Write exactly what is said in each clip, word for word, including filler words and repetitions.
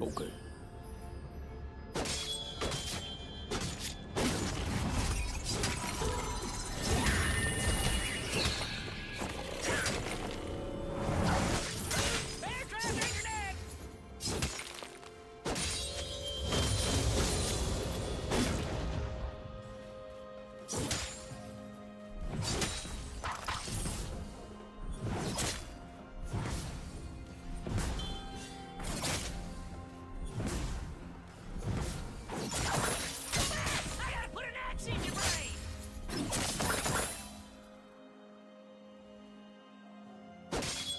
Okay.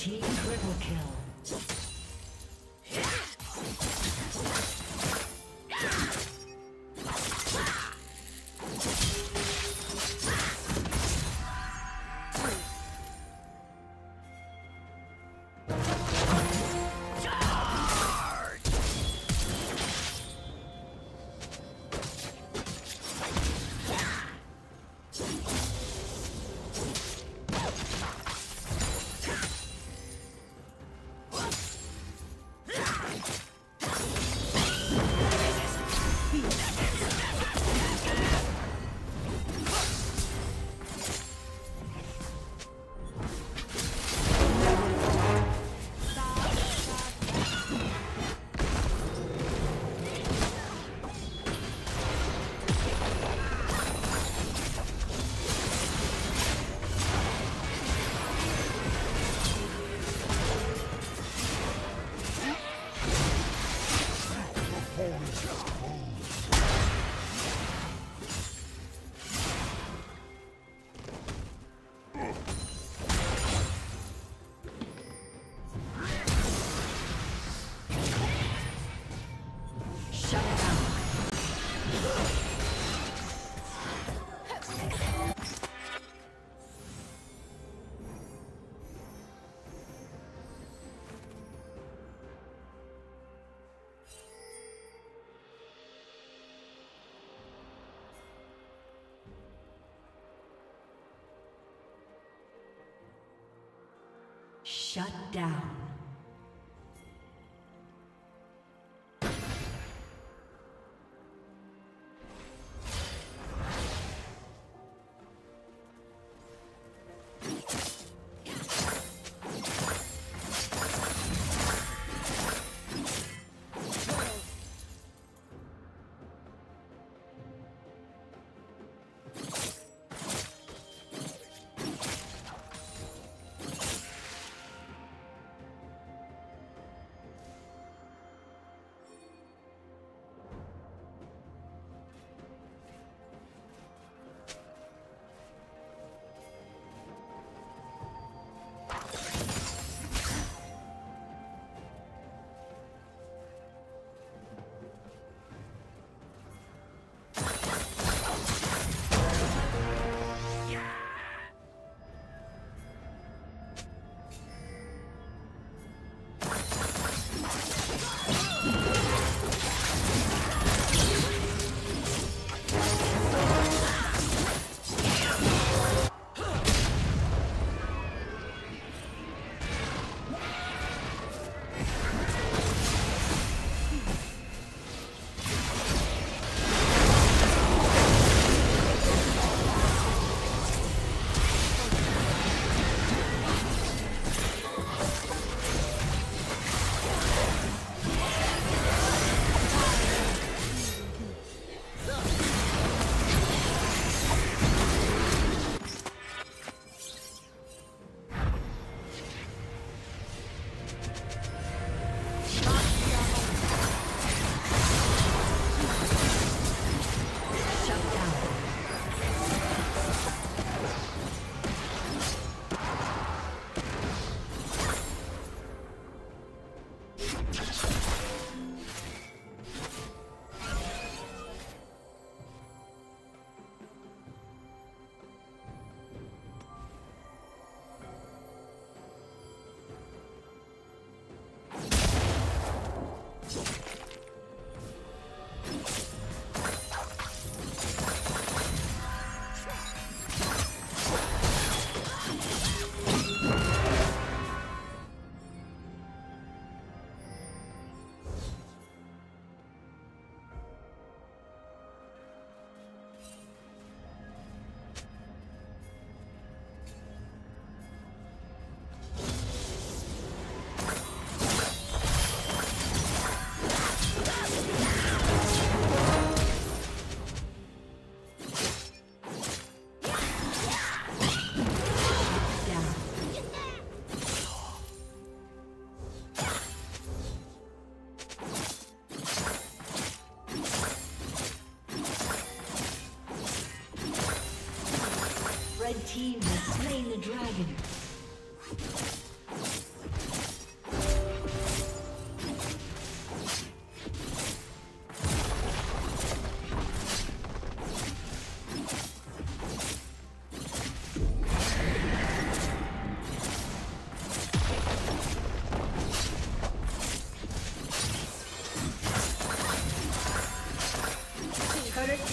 Team triple kill. Shut down.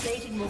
Satan will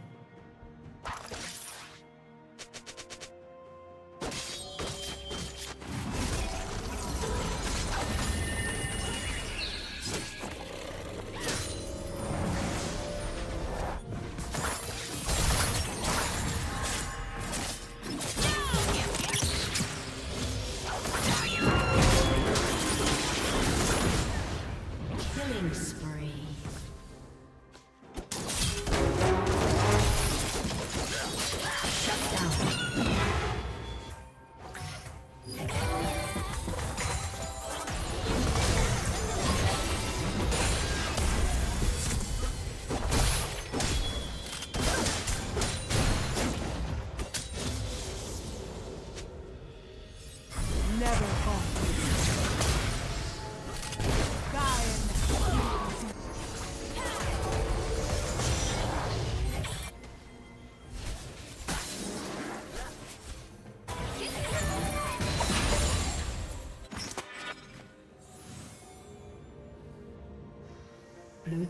Blue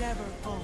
Never fall.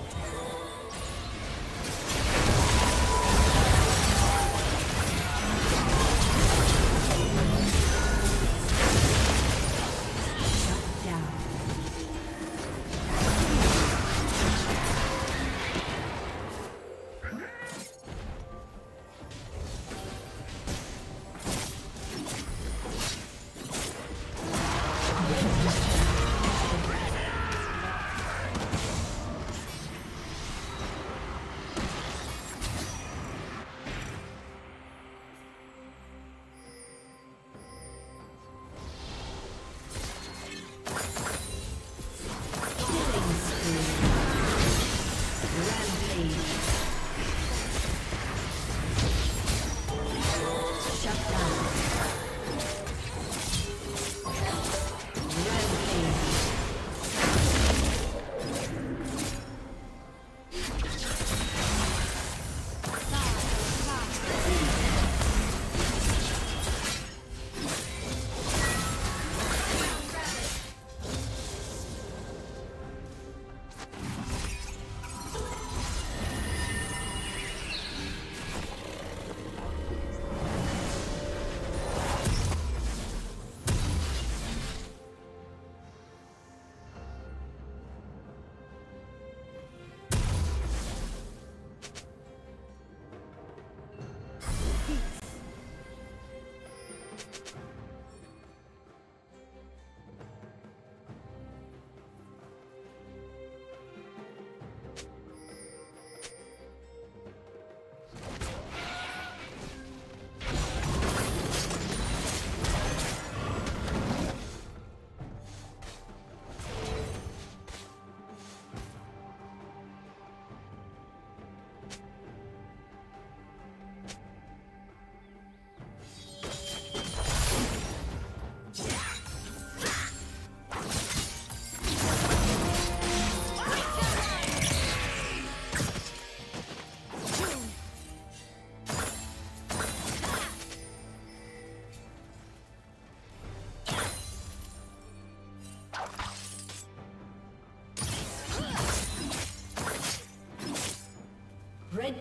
Red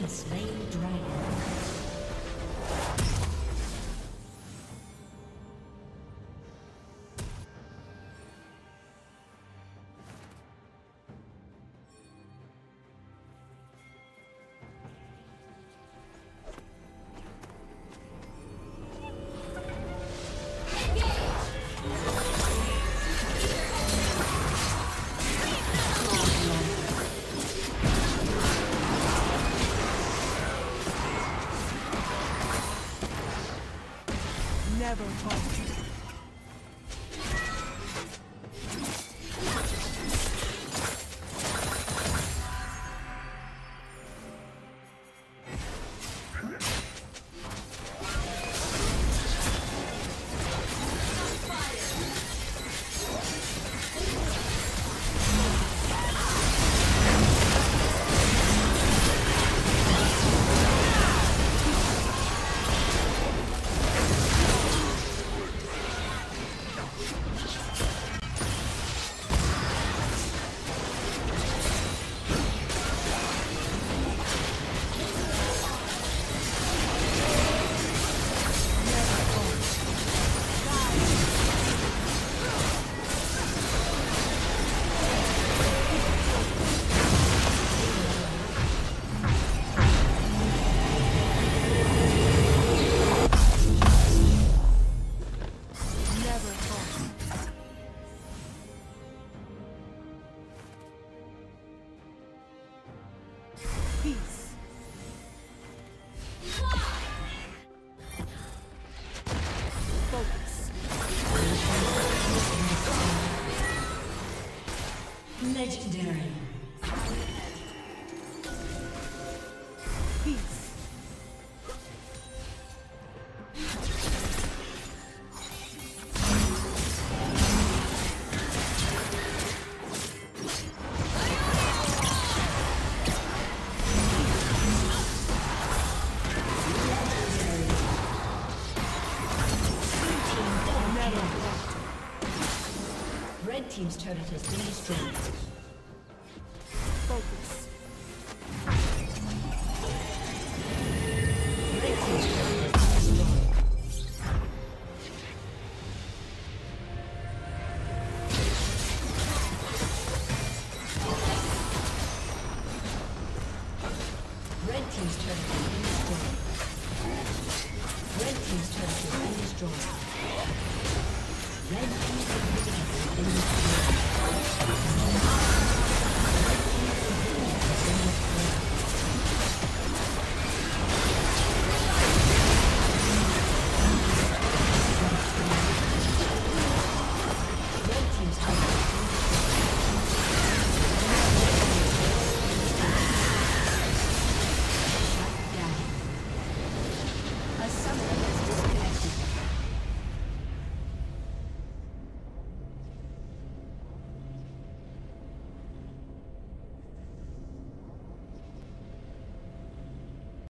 has slain the dragon. Never fall. Legendary. Peace. Red team's turret has been destroyed. Focus.